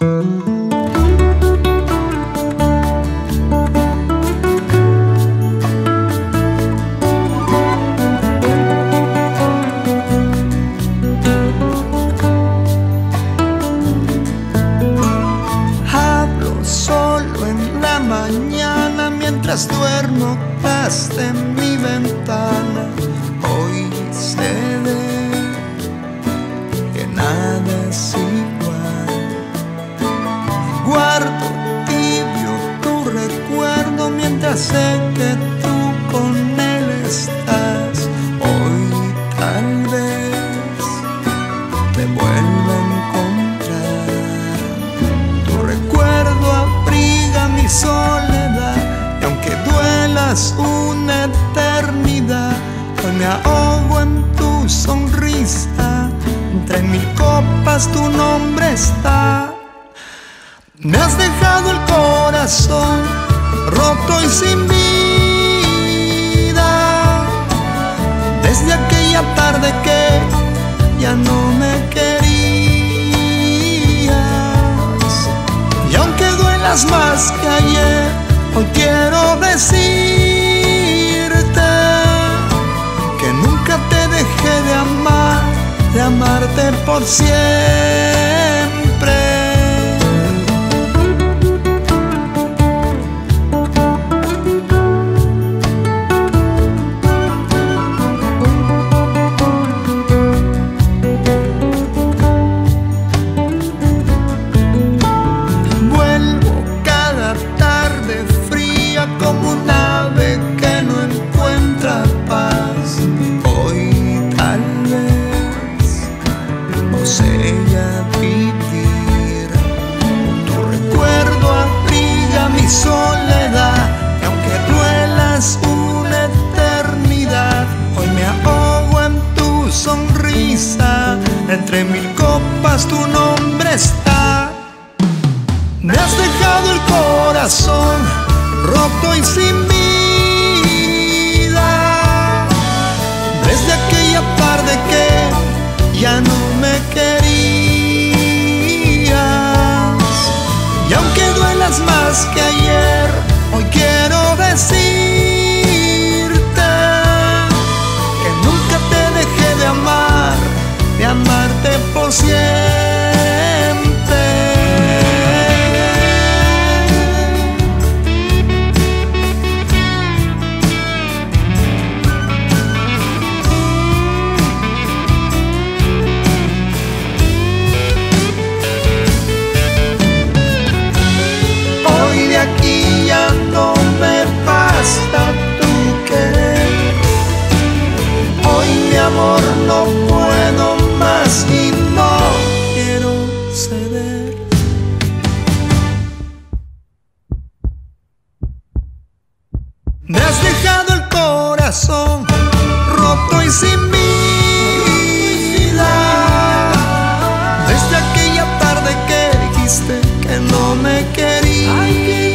Hablo solo en la mañana mientras duermo desde mi ventana. Hoy se ve que nada es igual. Guardo tibio tu recuerdo mientras sé que tú con él estás. Hoy tal vez te vuelva a encontrar. Tu recuerdo abriga mi soledad, y aunque duelas una eternidad, hoy me ahogo en tu sonrisa. Entre mil copas tu nombre está. Me has dejado el corazón roto y sin vida desde aquella tarde que ya no me querías. Y aunque duelas más que ayer, hoy quiero decirte que nunca te dejé de amar, de amarte por siempre. Entre mil copas tu nombre está. Me has dejado el corazón roto y sin vida desde aquella tarde que ya no me querías. Y aunque duelas más que ayer, hoy quiero decirte que nunca te dejé de amar, de amarte por siempre. Hoy de aquí ya no me basta tu querer. Hoy mi amor no puedo más y no quiero ceder. Me has dejado el corazón roto y sin vida desde aquella tarde que dijiste que no me querías.